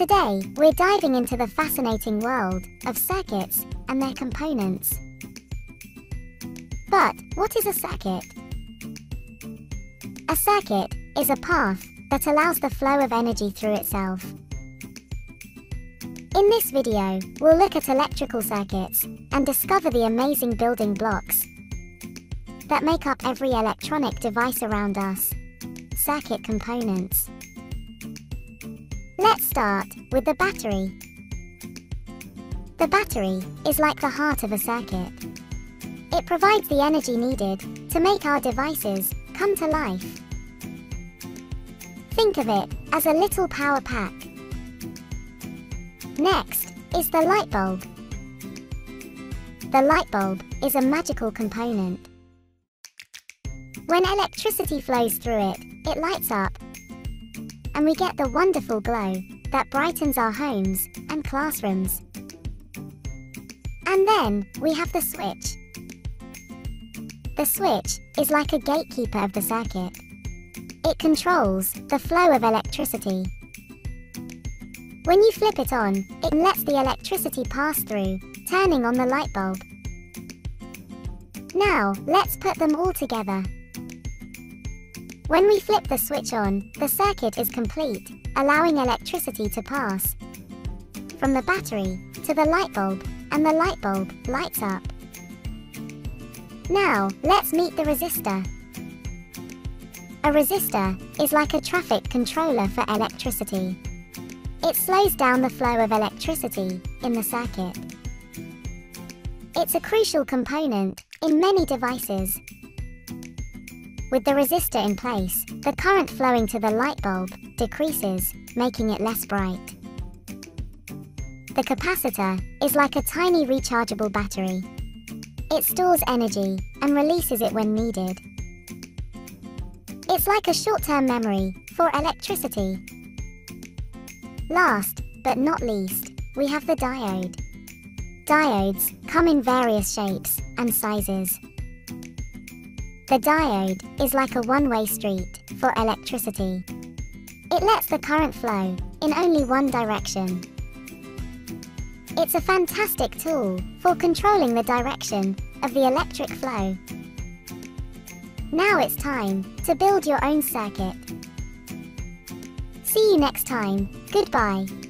Today, we're diving into the fascinating world of circuits and their components. But what is a circuit? A circuit is a path that allows the flow of energy through itself. In this video, we'll look at electrical circuits and discover the amazing building blocks that make up every electronic device around us. Circuit components. Let's start with the battery. The battery is like the heart of a circuit. It provides the energy needed to make our devices come to life. Think of it as a little power pack. Next is the light bulb. The light bulb is a magical component. When electricity flows through it lights up, and we get the wonderful glow that brightens our homes and classrooms. And then we have the switch. The switch is like a gatekeeper of the circuit. It controls the flow of electricity. When you flip it on, it lets the electricity pass through, turning on the light bulb. Now, let's put them all together. When we flip the switch on, the circuit is complete, allowing electricity to pass from the battery to the light bulb, and the light bulb lights up. Now, let's meet the resistor. A resistor is like a traffic controller for electricity. It slows down the flow of electricity in the circuit. It's a crucial component in many devices. With the resistor in place, the current flowing to the light bulb decreases, making it less bright. The capacitor is like a tiny rechargeable battery. It stores energy and releases it when needed. It's like a short-term memory for electricity. Last but not least, we have the diode. Diodes come in various shapes and sizes. The diode is like a one-way street for electricity. It lets the current flow in only one direction. It's a fantastic tool for controlling the direction of the electric flow. Now it's time to build your own circuit. See you next time. Goodbye.